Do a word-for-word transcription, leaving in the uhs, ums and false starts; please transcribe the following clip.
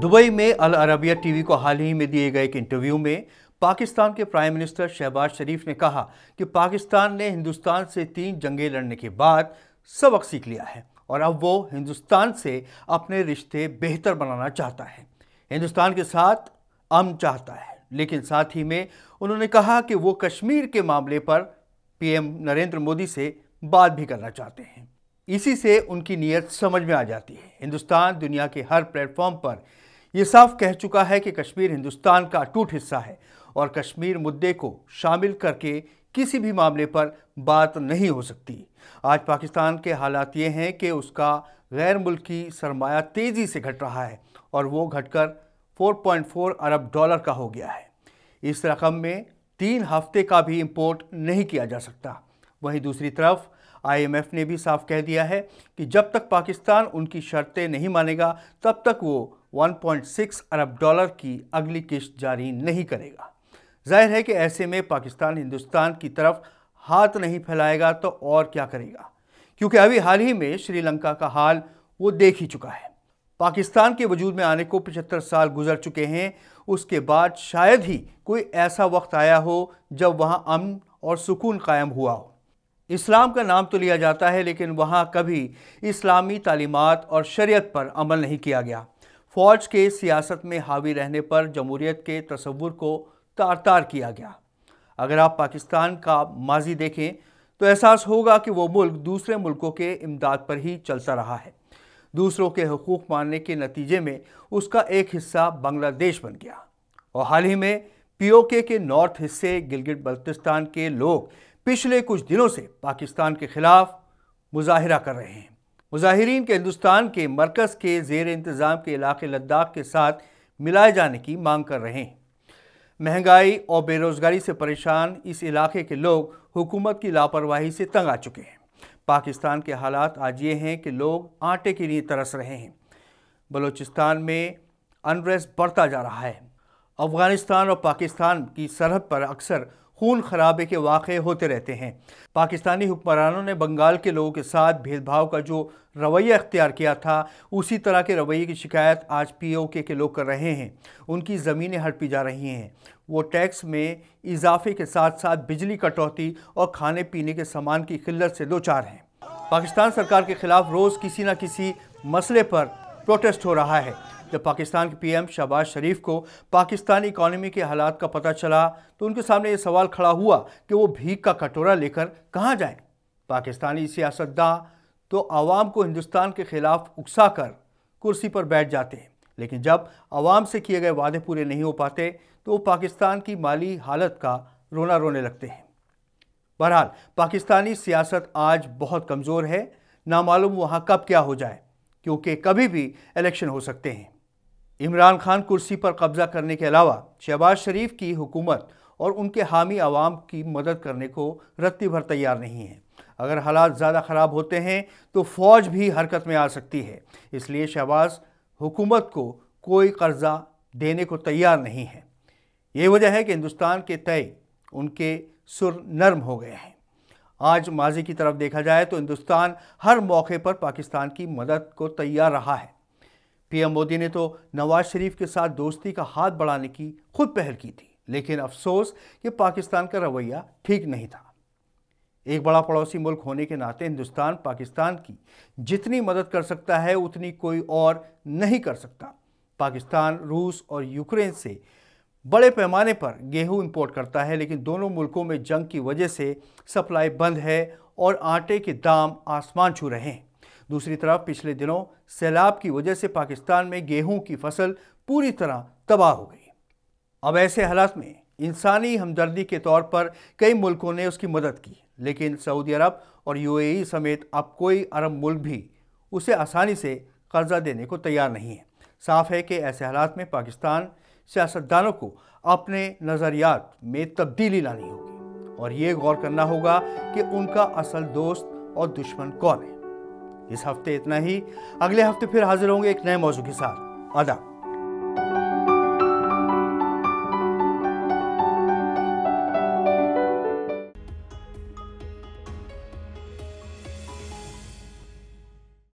Dubai में अल Arabia TV को हाल ही में दिए गए एक इंटरव्यू में पाकिस्तान के प्राइम मिनिस्टर शहबाज़ शरीफ ने कहा कि पाकिस्तान ने हिंदुस्तान से तीन जंगें लड़ने के बाद सबक सीख लिया है और अब वो हिंदुस्तान से अपने रिश्ते बेहतर बनाना चाहता है, हिंदुस्तान के साथ अमन चाहता है। लेकिन साथ ही में उन्होंने कहा कि वो कश्मीर के मामले पर पीएम नरेंद्र मोदी से बात भी करना चाहते हैं। इसी से उनकी नीयत समझ में आ जाती है। हिंदुस्तान दुनिया के हर प्लेटफॉर्म पर ये साफ कह चुका है कि कश्मीर हिंदुस्तान का अटूट हिस्सा है और कश्मीर मुद्दे को शामिल करके किसी भी मामले पर बात नहीं हो सकती। आज पाकिस्तान के हालात ये हैं कि उसका गैर मुल्की सरमाया तेज़ी से घट रहा है और वो घटकर चार पॉइंट चार अरब डॉलर का हो गया है। इस रकम में तीन हफ्ते का भी इम्पोर्ट नहीं किया जा सकता। वहीं दूसरी तरफ आई एम एफ ने भी साफ कह दिया है कि जब तक पाकिस्तान उनकी शर्तें नहीं मानेगा तब तक वो एक पॉइंट छह अरब डॉलर की अगली किश्त जारी नहीं करेगा। जाहिर है कि ऐसे में पाकिस्तान हिंदुस्तान की तरफ हाथ नहीं फैलाएगा तो और क्या करेगा, क्योंकि अभी हाल ही में श्रीलंका का हाल वो देख ही चुका है। पाकिस्तान के वजूद में आने को पचहत्तर साल गुजर चुके हैं। उसके बाद शायद ही कोई ऐसा वक्त आया हो जब वहाँ अमन और सुकून कायम हुआ हो। इस्लाम का नाम तो लिया जाता है लेकिन वहाँ कभी इस्लामी तालीमात और शरीयत पर अमल नहीं किया गया। फ़ौज के सियासत में हावी रहने पर जमहूरियत के तस्वुर को तार तार किया गया। अगर आप पाकिस्तान का माजी देखें तो एहसास होगा कि वो मुल्क दूसरे मुल्कों के इमदाद पर ही चलता रहा है। दूसरों के हकूक़ मानने के नतीजे में उसका एक हिस्सा बांग्लादेश बन गया और हाल ही में पीओके के नॉर्थ हिस्से गिलगिट बल्तिस्तान के लोग पिछले कुछ दिनों से पाकिस्तान के ख़िलाफ़ मुजाहिरा कर रहे हैं। मुजाहिरीन के हिंदुस्तान के मरकज़ के ज़ेर इंतज़ाम के इलाके लद्दाख के साथ मिलाए जाने की मांग कर रहे हैं। महंगाई और बेरोज़गारी से परेशान इस इलाके के लोग हुकूमत की लापरवाही से तंग आ चुके हैं। पाकिस्तान के हालात आज ये हैं कि लोग आटे के लिए तरस रहे हैं। बलूचिस्तान में अनरेस्ट बढ़ता जा रहा है। अफगानिस्तान और पाकिस्तान की सरहद पर अक्सर खून खराबे के वाक़े होते रहते हैं। पाकिस्तानी हुक्मरानों ने बंगाल के लोगों के साथ भेदभाव का जो रवैया अख्तियार किया था उसी तरह के रवैये की शिकायत आज पीओके के लोग कर रहे हैं। उनकी ज़मीनें हड़पी जा रही हैं। वो टैक्स में इजाफे के साथ साथ बिजली कटौती और खाने पीने के सामान की किल्लत से दोचार हैं। पाकिस्तान सरकार के ख़िलाफ़ रोज़ किसी न किसी मसले पर प्रोटेस्ट हो रहा है। जब पाकिस्तान के पीएम शहबाज़ शरीफ को पाकिस्तानी इकॉनमी के हालात का पता चला तो उनके सामने ये सवाल खड़ा हुआ कि वो भीख का कटोरा लेकर कहाँ जाएं। पाकिस्तानी सियासतदान तो आवाम को हिंदुस्तान के ख़िलाफ़ उकसा कर कुर्सी पर बैठ जाते हैं, लेकिन जब आवाम से किए गए वादे पूरे नहीं हो पाते तो वो पाकिस्तान की माली हालत का रोना रोने लगते हैं। बहरहाल पाकिस्तानी सियासत आज बहुत कमज़ोर है। नामालूम वहाँ कब क्या हो जाए, क्योंकि कभी भी इलेक्शन हो सकते हैं। इमरान खान कुर्सी पर कब्जा करने के अलावा शहबाज़ शरीफ की हुकूमत और उनके हामी आवाम की मदद करने को रत्ती भर तैयार नहीं है। अगर हालात ज़्यादा ख़राब होते हैं तो फ़ौज भी हरकत में आ सकती है। इसलिए शहबाज़ हुकूमत को कोई कर्जा देने को तैयार नहीं है। ये वजह है कि हिंदुस्तान के तय उनके सुर नरम हो गए हैं। आज माजी की तरफ देखा जाए तो हिंदुस्तान हर मौके पर पाकिस्तान की मदद को तैयार रहा है। पीएम मोदी ने तो नवाज शरीफ के साथ दोस्ती का हाथ बढ़ाने की खुद पहल की थी, लेकिन अफसोस कि पाकिस्तान का रवैया ठीक नहीं था। एक बड़ा पड़ोसी मुल्क होने के नाते हिंदुस्तान पाकिस्तान की जितनी मदद कर सकता है उतनी कोई और नहीं कर सकता। पाकिस्तान रूस और यूक्रेन से बड़े पैमाने पर गेहूं इंपोर्ट करता है, लेकिन दोनों मुल्कों में जंग की वजह से सप्लाई बंद है और आटे के दाम आसमान छू रहे हैं। दूसरी तरफ पिछले दिनों सैलाब की वजह से पाकिस्तान में गेहूं की फसल पूरी तरह तबाह हो गई। अब ऐसे हालात में इंसानी हमदर्दी के तौर पर कई मुल्कों ने उसकी मदद की, लेकिन सऊदी अरब और यूएई समेत अब कोई अरब मुल्क भी उसे आसानी से कर्जा देने को तैयार नहीं है। साफ है कि ऐसे हालात में पाकिस्तान सियासतदानों को अपने नज़रियात में तब्दीली लानी होगी और ये गौर करना होगा कि उनका असल दोस्त और दुश्मन कौन है। इस हफ्ते इतना ही। अगले हफ्ते फिर हाजिर होंगे एक नए मौजू के साथ। आदाब।